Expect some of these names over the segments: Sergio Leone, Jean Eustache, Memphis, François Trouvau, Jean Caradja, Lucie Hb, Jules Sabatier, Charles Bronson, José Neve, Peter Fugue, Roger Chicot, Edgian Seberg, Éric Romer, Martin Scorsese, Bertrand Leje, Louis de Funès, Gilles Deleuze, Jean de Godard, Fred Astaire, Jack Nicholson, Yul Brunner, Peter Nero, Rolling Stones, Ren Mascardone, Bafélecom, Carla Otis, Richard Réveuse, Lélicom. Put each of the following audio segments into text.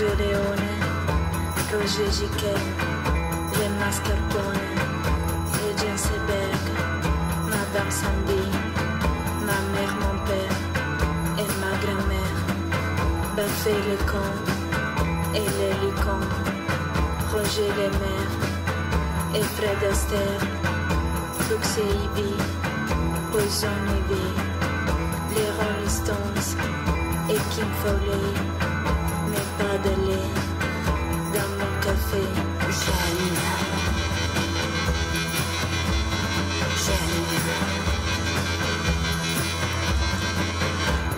Sergio Leone, Roger Chicot, Ren Mascardone, Edgian Seberg, Madame Sambi, ma mère, mon père et ma grand-mère, Bafélecom et Lélicom, Roger Lemaire et Fred Astaire, Lucie Hb, José Neve, les Rolling Stones et Kim Foley, mais pas de lait dans mon café. Janina,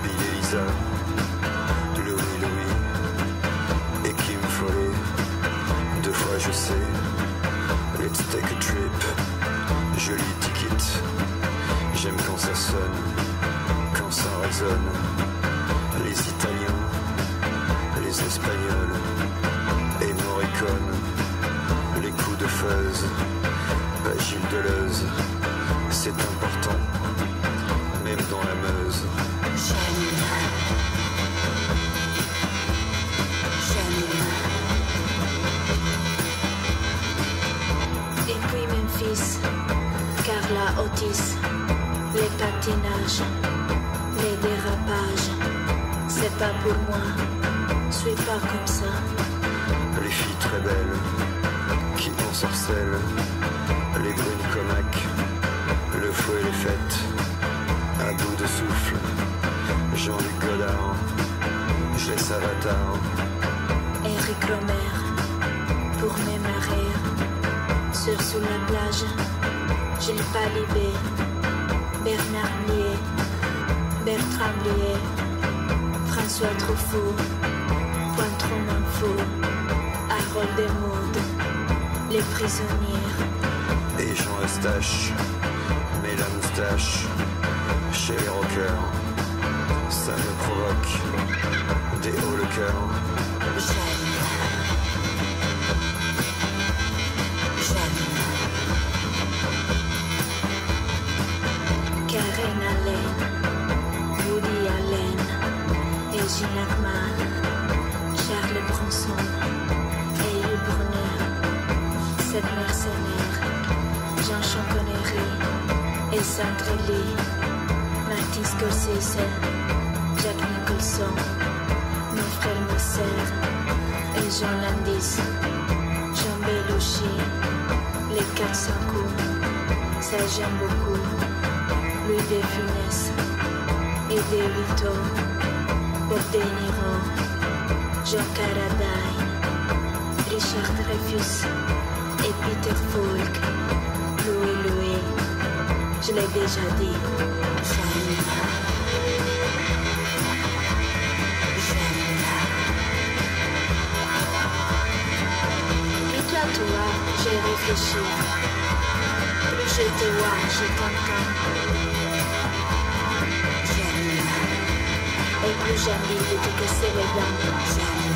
Bill et Lisa, Louis et Kim Foley. Deux fois je sais, let's take a trip, joli ticket. J'aime quand ça sonne, quand ça résonne. Les Italiens, les Espagnols et Morricone. Les coups de fuzz, pas Gilles Deleuze. C'est important, même dans la Meuse. Et puis Memphis, Carla Otis. Les patinages, les dérapages, c'est pas pour moi, suis pas comme ça. Les filles très belles, qui ensorcellent, les brunes comac, le fouet et les fêtes, à bout de souffle, Jean de Godard, Jules Sabatier, Éric Romer, pour mes marées, sur sous la plage, j'ai le palibé. Bernard Leje, Bertrand Leje, François Trouvau, Point trop m'info, Harold et Maud, les prisonnières. Et Jean Eustache, mais la moustache, chez les rockers, ça me provoque, des hauts le cœur. Charles Bronson et Yul Brunner, cette mercenaire, Jean Connery et Sandra Lee, Martin Scorsese, Jack Nicholson, mon frère, ma sœur, et Jean Landis, Jean Belushi, les 400 coups, ça j'aime beaucoup, Louis de Funès et De Vito, Peter Nero, Jean Caradja, Richard Réveuse et Peter Fugue, Louis, je l'ai déjà dit. Puis toi, j'ai réfléchi. Plus je te vois, je t'entends. Et plus j'aime l'idée que c'est les dames.